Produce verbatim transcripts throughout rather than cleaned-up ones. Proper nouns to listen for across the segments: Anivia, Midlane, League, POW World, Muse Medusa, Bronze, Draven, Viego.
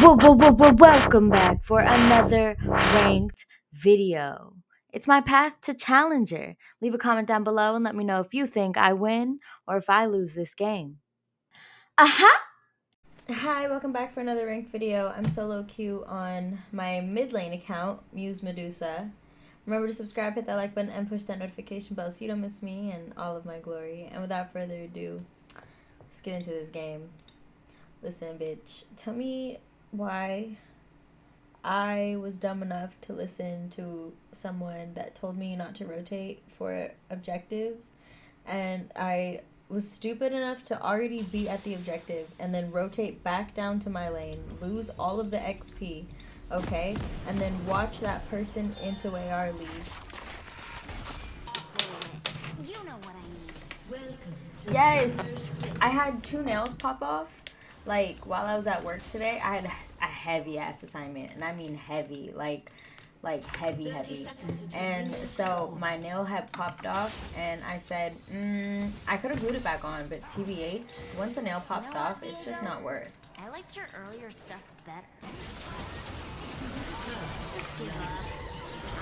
Whoa, whoa, whoa, whoa, welcome back for another ranked video. It's my path to Challenger. Leave a comment down below and let me know if you think I win or if I lose this game. Aha! Hi, welcome back for another ranked video. I'm solo queue on my mid lane account, Muse Medusa. Remember to subscribe, hit that like button, and push that notification bell so you don't miss me and all of my glory. And without further ado, let's get into this game. Listen, bitch, tell me why I was dumb enough to listen to someone that told me not to rotate for objectives, and I was stupid enough to already be at the objective and then rotate back down to my lane, lose all of the X P, okay, and then watch that person into A R lead. You know what I mean. Yes, I had two nails pop off. Like, while I was at work today, I had a heavy-ass assignment, and I mean heavy, like, like heavy, heavy. And so my nail had popped off, and I said, mm, I could have glued it back on, but T B H, once a nail pops off, it's just not worth. I liked your earlier stuff better. Just give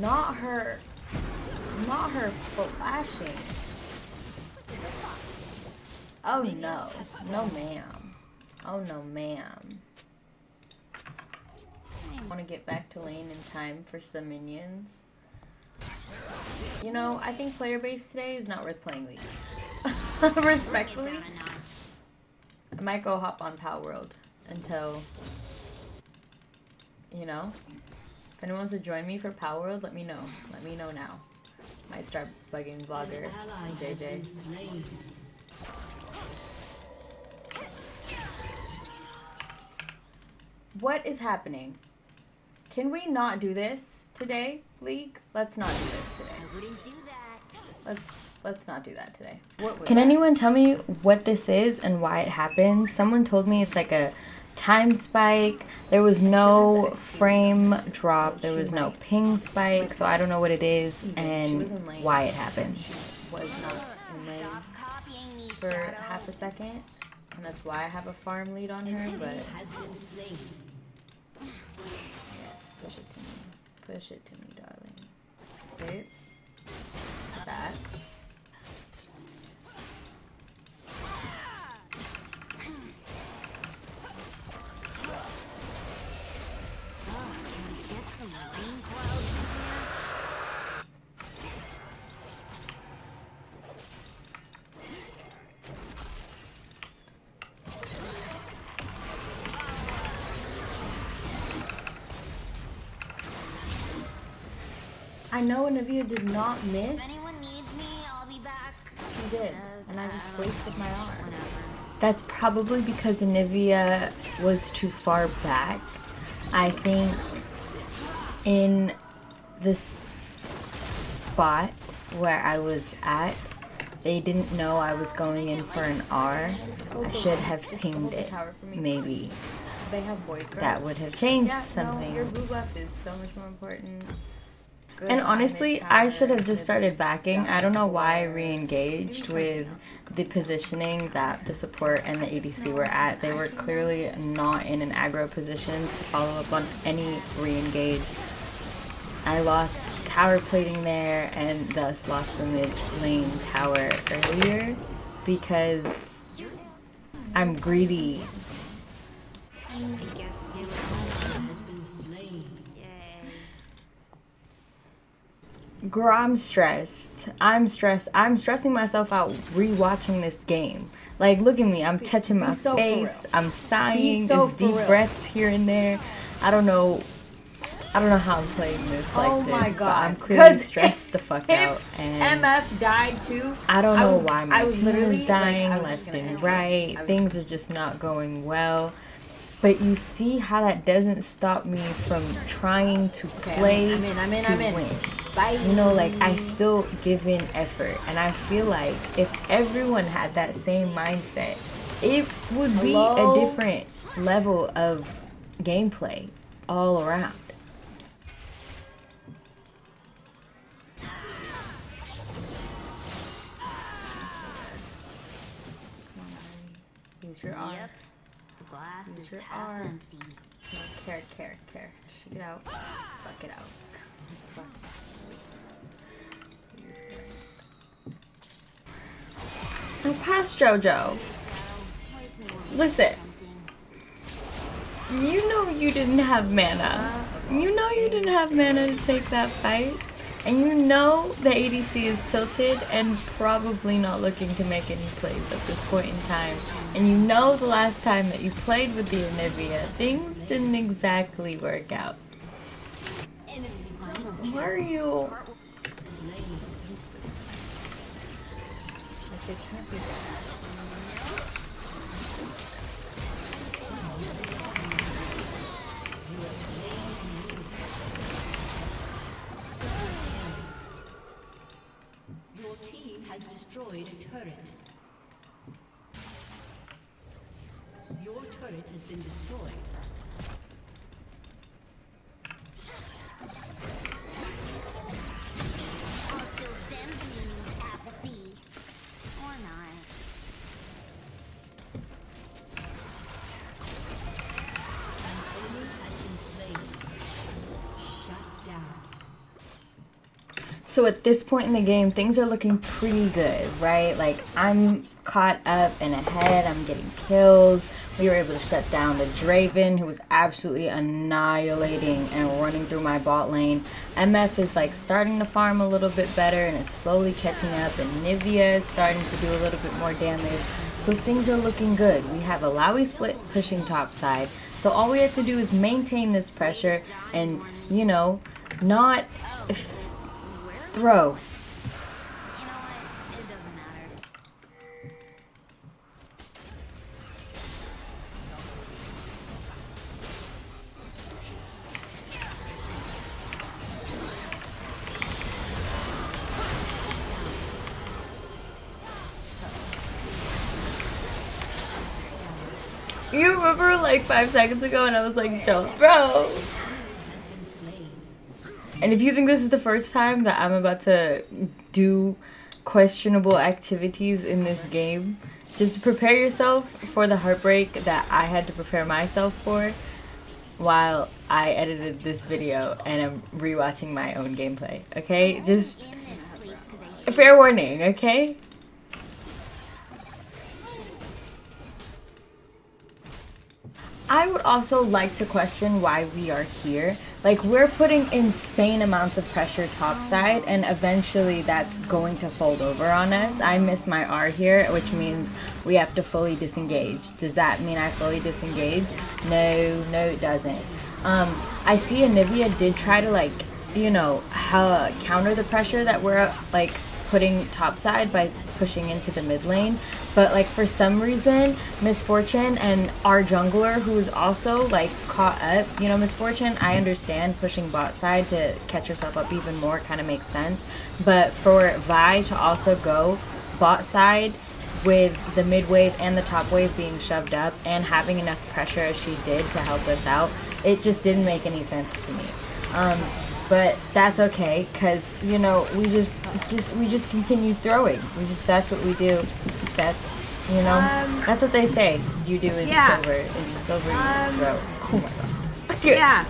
up. Not her, not her flashing. Oh no, no ma'am. Oh no ma'am. I want to get back to lane in time for some minions. You know, I think player base today is not worth playing League. Respectfully. I might go hop on POW World until, you know. If anyone wants to join me for POW World, let me know. Let me know now. Might start bugging Vlogger and J J. What is happening? Can we not do this today, League? Let's not do this today. I wouldn't do that. Let's let's not do that today. What Can that? anyone tell me what this is and why it happens? Someone told me it's like a time spike. There was no frame drop. There was no ping spike. So I don't know what it is and why it happens. She was not in lane for half a second. And that's why I have a farm lead on her, but yes, push it to me. Push it to me, darling. Wait. That. I know Anivia did not miss. If anyone needs me, I'll be back. She did, and I just wasted my R. That's probably because Anivia was too far back. I think in the spot where I was at, they didn't know I was going in for an R. I should have pinged it, maybe. That would have changed something. Your blue buff is so much more important. Good. And honestly, I should have just started backing. I don't know why I re-engaged with the positioning that the support and the A D C were at. They were clearly not in an aggro position to follow up on any re-engage. I lost tower plating there and thus lost the mid lane tower earlier because I'm greedy. Girl, I'm stressed. I'm stressed. I'm stressing myself out rewatching this game. Like, look at me. I'm touching my so face. I'm sighing. So There's deep real. breaths here and there. I don't know. I don't know how I'm playing this like oh this. Oh my god! I'm clearly stressed if, the fuck out. And M F died too. I don't know I was, why my I was team literally, is dying like, I was left and right. Was, Things are just not going well. But you see how that doesn't stop me from trying to play okay, I'm in, I'm in, to I'm in, I'm in. win. Bye. You know, like, I still give in effort. And I feel like if everyone had that same mindset, it would be Hello? a different level of gameplay all around. Use your arm. Yep. glass is your half arm. empty. No care, care, care. Shake it out. Fuck it out. Fuck it. I'm past JoJo. Listen. You know you didn't have mana. You know you didn't have mana to take that fight. And you know the A D C is tilted and probably not looking to make any plays at this point in time. And you know the last time that you played with the Anivia, things didn't exactly work out. Where are you? Like, it can't be has destroyed a turret. Your turret has been destroyed. Also, them being at the B or not. An enemy has been slain. Shut down. So at this point in the game, things are looking pretty good, right? Like, I'm caught up and ahead, I'm getting kills. We were able to shut down the Draven, who was absolutely annihilating and running through my bot lane. M F is like starting to farm a little bit better and is slowly catching up, and Anivia is starting to do a little bit more damage. So things are looking good. We have a Lowy split pushing top side. So all we have to do is maintain this pressure and, you know, not throw. You know what? It doesn't matter. You remember like five seconds ago and I was like, don't throw. And if you think this is the first time that I'm about to do questionable activities in this game, just prepare yourself for the heartbreak that I had to prepare myself for while I edited this video and I'm rewatching my own gameplay, okay? Just fair warning, okay? I would also like to question why we are here. Like, we're putting insane amounts of pressure topside, and eventually that's going to fold over on us. I miss my R here, which means we have to fully disengage. Does that mean I fully disengage? No, no it doesn't. Um, I see Anivia did try to, like, you know, uh, counter the pressure that we're, like, putting topside by pushing into the mid lane. But like for some reason, Misfortune and our jungler, who is also like caught up, you know, Misfortune, I understand pushing bot side to catch herself up even more kind of makes sense. But for Vi to also go bot side with the mid wave and the top wave being shoved up and having enough pressure as she did to help us out, it just didn't make any sense to me. Um, But that's okay, cause you know we just just we just continue throwing. We just that's what we do. That's you know um, that's what they say you do in yeah. silver. In silver you um, throw. Oh my god. Yeah.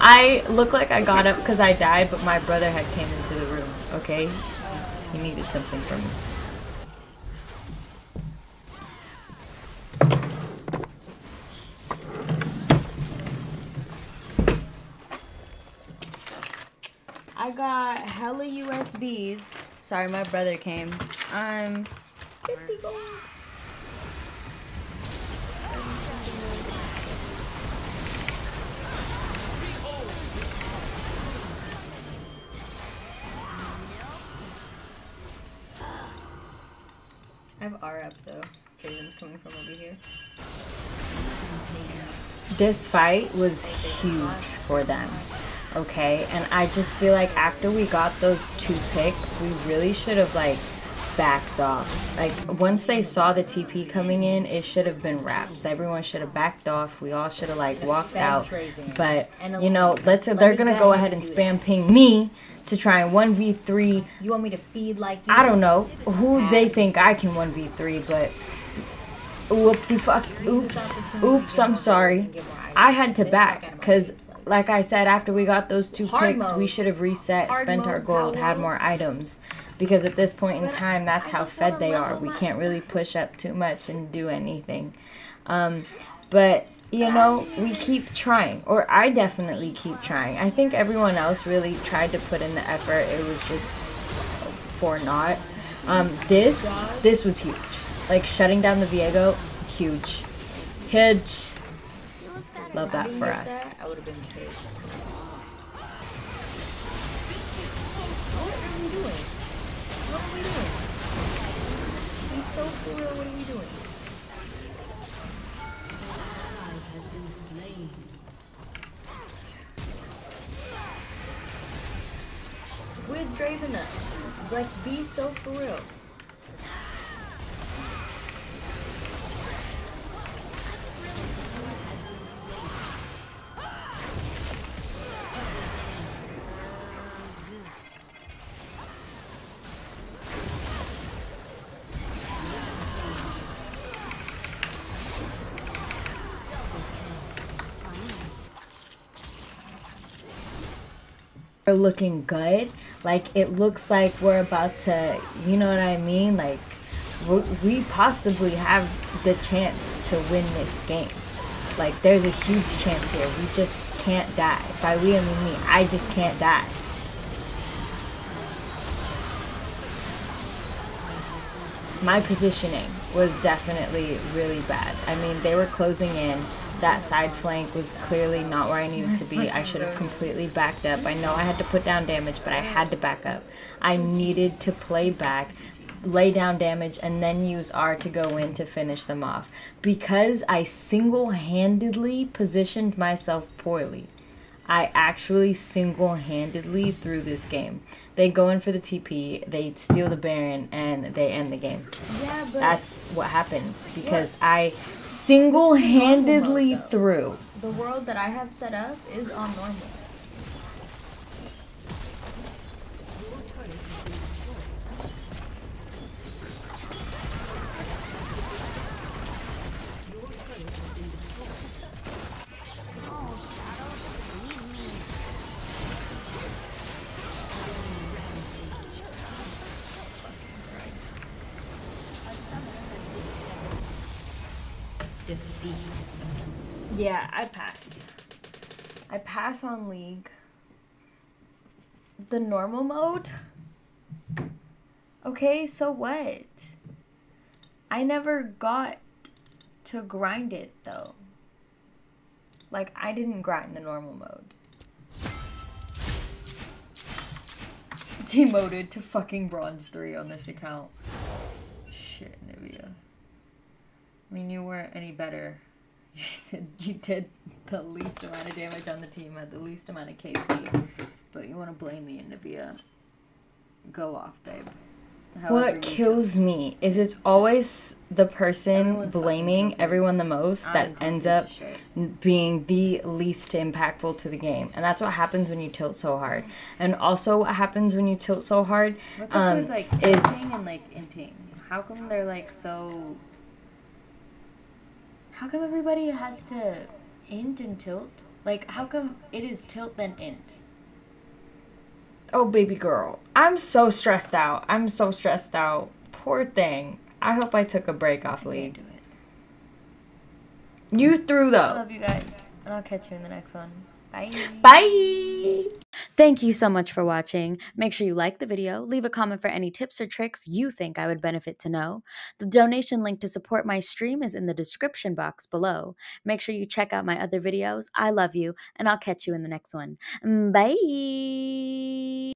I look like I got up cause I died, but my brother had came into the room. Okay, he needed something from me. I got hella U S Bs. Sorry, my brother came. Um, fifty gold. I have R up though. Draven's coming from over here. This fight was huge for them. Okay, and I just feel like after we got those two picks, we really should have like backed off. Like once they saw the T P coming in, it should have been wraps. Everyone should have backed off. We all should have like walked out. But you know, let's they're gonna go ahead and spam ping me to try and one v three. You want me to feed like you? I don't know who they think I can one v three, but Whoop the fuck. Oops. Oops, I'm sorry. I had to back because, like I said, after we got those two picks, we should have reset, spent our gold, had more items. Because at this point in time, that's how fed they are. We can't really push up too much and do anything. Um, but, you know, we keep trying. Or I definitely keep trying. I think everyone else really tried to put in the effort. It was just for naught. Um, this, this was huge. Like, shutting down the Viego, huge. Huge. Love that for us. I would have been crazy. What are we doing? What are we doing? He's so cool. What are we doing? God has been slain. With Draven up, like, be so for real. We're looking good. Like, it looks like we're about to, you know what I mean? Like, we possibly have the chance to win this game. Like, there's a huge chance here. We just can't die. By we, I mean me. I just can't die. My positioning was definitely really bad. I mean, they were closing in. That side flank was clearly not where I needed to be. I should have completely backed up. I know I had to put down damage, but I had to back up. I needed to play back, lay down damage, and then use R to go in to finish them off. Because I single-handedly positioned myself poorly. I actually single-handedly threw this game. They go in for the T P, they steal the Baron, and they end the game. Yeah, but that's what happens because yeah. I single-handedly threw. The world that I have set up is on normal. Yeah, I pass. I pass on League. The normal mode? Okay, so what? I never got to grind it, though. Like, I didn't grind the normal mode. Demoted to fucking bronze three on this account. Shit, Anivia. I mean, you weren't any better. You did, you did the least amount of damage on the team, had the least amount of K P. But you want to blame me, Anivia. Go off, babe. However what kills me is it's always the person Everyone's blaming everyone the most that ends up being the least impactful to the game. And that's what happens when you tilt so hard. And also what happens when you tilt so hard What's um, up with, like, tilting and, like, inting? How come they're, like, so... How come everybody has to int and tilt? Like, how come it is tilt then int? Oh, baby girl. I'm so stressed out. I'm so stressed out. Poor thing. I hope I took a break off League. You threw, though. I love you guys. And I'll catch you in the next one. Bye. Bye. Thank you so much for watching. Make sure you like the video, leave a comment for any tips or tricks you think I would benefit to know. The donation link to support my stream is in the description box below. Make sure you check out my other videos. I love you, and I'll catch you in the next one. Bye.